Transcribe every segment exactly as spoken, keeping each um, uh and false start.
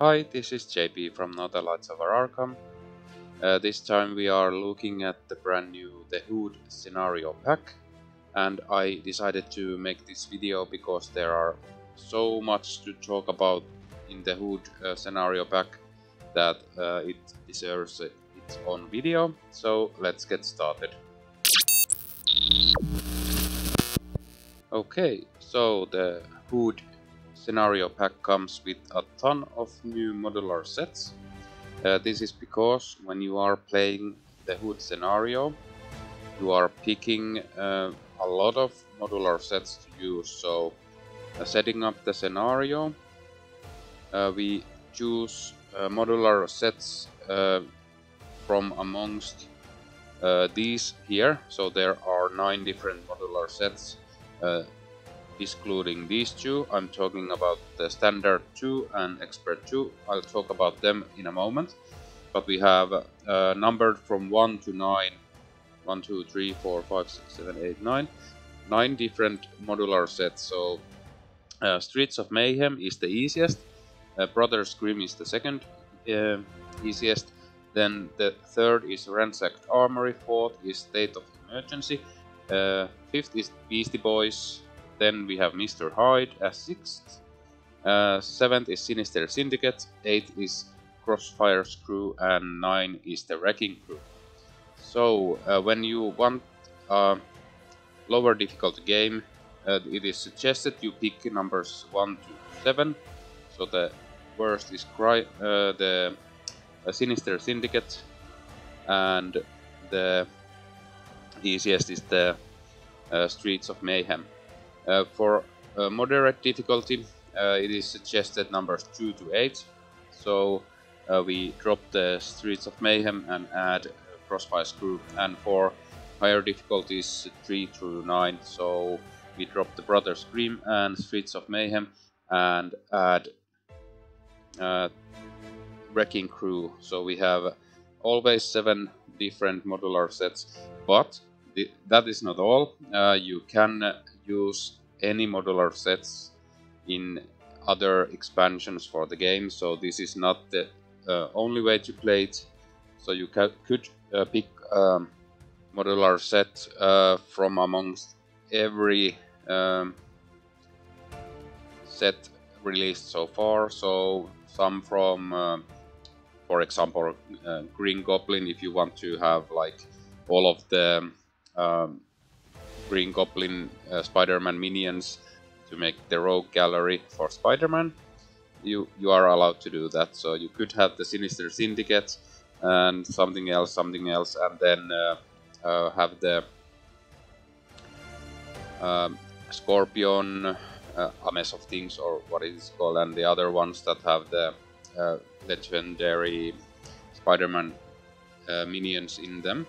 Hi, this is J P from Northern Lights Over Arkham. Uh, this time we are looking at the brand new The Hood scenario pack, and I decided to make this video because there are so much to talk about in The Hood uh, scenario pack that uh, it deserves its own video, so let's get started. Okay, so the Hood scenario pack comes with a ton of new modular sets. Uh, this is because when you are playing the Hood scenario, you are picking uh, a lot of modular sets to use. So uh, setting up the scenario, uh, we choose uh, modular sets uh, from amongst uh, these here. So there are nine different modular sets. Uh, Excluding these two, I'm talking about the Standard two and Expert two. I'll talk about them in a moment. But we have uh, numbered from one to nine, one, two, three, four, five, six, seven, eight, nine, nine different modular sets. So uh, Streets of Mayhem is the easiest, uh, Brothers Grimm is the second uh, easiest, then the third is Ransacked Armory, fourth is State of Emergency, uh, fifth is Beastie Boys. Then we have Mister Hyde as sixth, uh, seventh is Sinister Syndicate, eighth is Crossfire's Crew, and nine is the Wrecking Crew. So uh, when you want a lower difficulty game, uh, it is suggested you pick numbers one to seven. So the worst is cry, uh, the uh, Sinister Syndicate, and the easiest is the uh, Streets of Mayhem. Uh, for uh, moderate difficulty, uh, it is suggested numbers two to eight, so uh, we drop the Streets of Mayhem and add uh, Crossfire's Crew, and for higher difficulties three through nine, so we drop the Brothers Grimm and Streets of Mayhem and add uh, Wrecking Crew. So we have always seven different modular sets, but th that is not all. Uh, you can uh, use any modular sets in other expansions for the game, so this is not the uh, only way to play it. So you ca could uh, pick a um, modular set uh, from amongst every um, set released so far, so some from uh, for example uh, Green Goblin, if you want to have like all of the um, Green Goblin uh, Spider-Man minions to make the rogue gallery for Spider-Man, you you are allowed to do that. So you could have the Sinister Syndicate and something else, something else, and then uh, uh, have the um, Scorpion, uh, a mess of things, or what it is called, and the other ones that have the uh, legendary Spider-Man uh, minions in them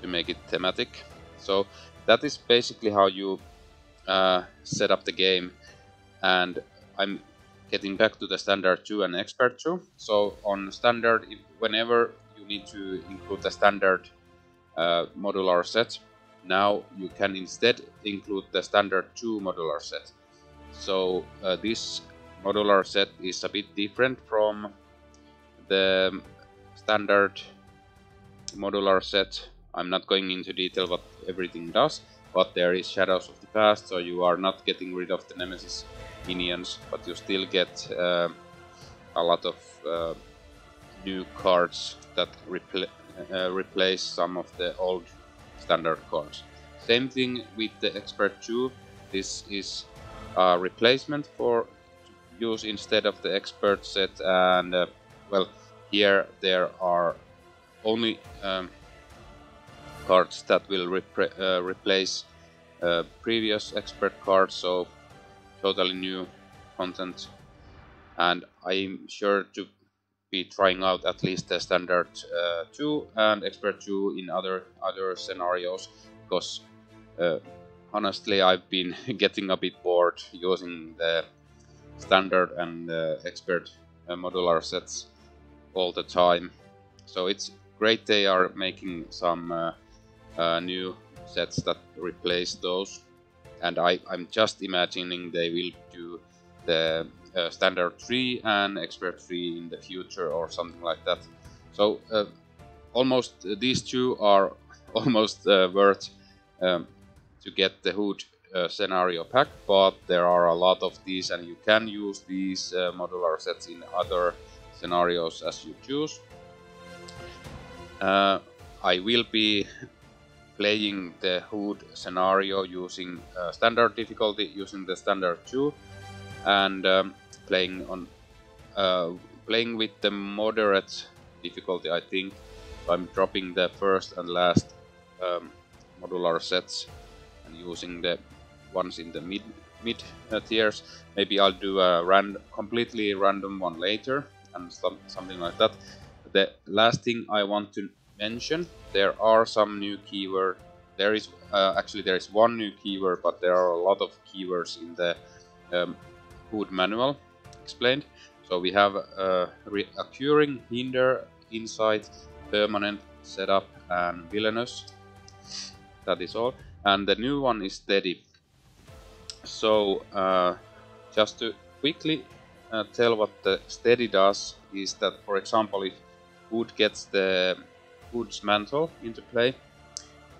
to make it thematic. So that is basically how you uh, set up the game, and I'm getting back to the Standard two and Expert two. So on Standard, if, whenever you need to include the Standard uh, modular set, now you can instead include the Standard two modular set. So uh, this modular set is a bit different from the Standard modular set. I'm not going into detail what everything does, but there is Shadows of the Past, so you are not getting rid of the Nemesis minions, but you still get uh, a lot of uh, new cards that repl uh, replace some of the old Standard cards. Same thing with the Expert two. This is a replacement for use instead of the Expert set, and uh, well, here there are only um, cards that will repre uh, replace uh, previous Expert cards, so totally new content. And I'm sure to be trying out at least the Standard uh, two and Expert two in other other scenarios, because uh, honestly I've been getting a bit bored using the Standard and uh, Expert uh, modular sets all the time. So it's great they are making some uh, Uh, new sets that replace those, and I, I'm just imagining they will do the uh, standard three and expert three in the future or something like that. So uh, almost uh, these two are almost uh, worth um, to get the Hood uh, scenario pack, but there are a lot of these and you can use these uh, modular sets in other scenarios as you choose. Uh, I will be playing the Hood scenario using uh, standard difficulty, using the standard two, and um, playing on uh, playing with the moderate difficulty. I think I'm dropping the first and last um, modular sets and using the ones in the mid mid uh, tiers. Maybe I'll do a random, completely random one later and some, something like that. The last thing I want to mention, there are some new keyword. There is uh, actually there is one new keyword, but there are a lot of keywords in the um, Hood manual explained. So we have uh, reoccurring, hinder, insight, permanent, setup, and villainous. That is all. And the new one is steady. So uh, just to quickly uh, tell what the steady does is that, for example, if Hood gets the Hood's mantle into play,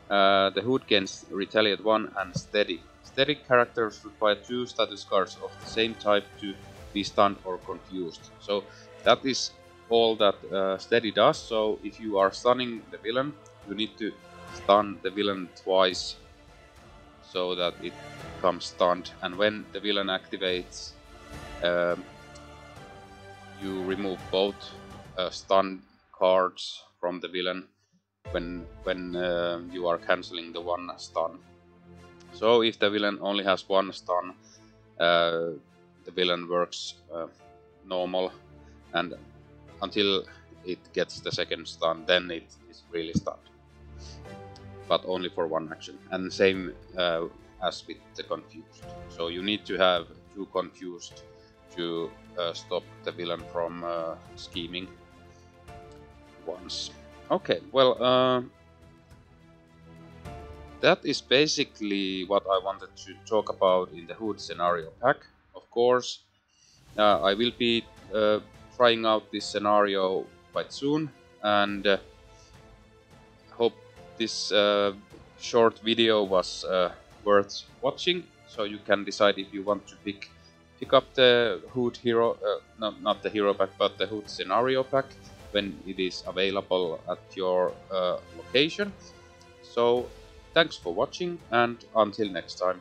uh, the Hood gains retaliate one and steady. Steady characters require two status cards of the same type to be stunned or confused. So that is all that uh, steady does. So if you are stunning the villain, you need to stun the villain twice so that it becomes stunned, and when the villain activates, um, you remove both uh, stun cards from the villain when when uh, you are cancelling the one stun. So if the villain only has one stun, uh, the villain works uh, normal, and until it gets the second stun, then it is really stunned, but only for one action. And same uh, as with the confused. So you need to have two confused to uh, stop the villain from uh, scheming once. Okay, well, uh, that is basically what I wanted to talk about in the Hood scenario pack. Of course, uh, I will be uh, trying out this scenario quite soon, and uh, hope this uh, short video was uh, worth watching, so you can decide if you want to pick pick up the Hood hero, uh, no, not the hero pack, but the Hood scenario pack when it is available at your uh, location. So thanks for watching, and until next time.